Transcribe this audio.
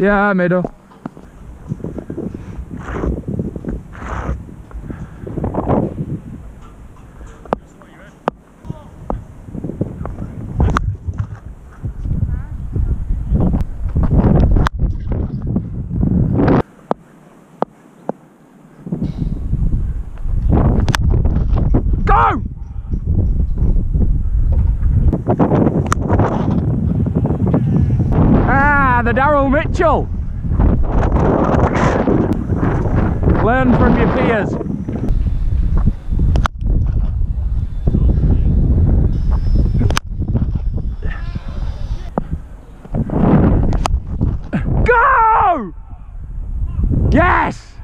Yeah, Meadow. The Darryl Mitchell. Learn from your peers. Go! Yes!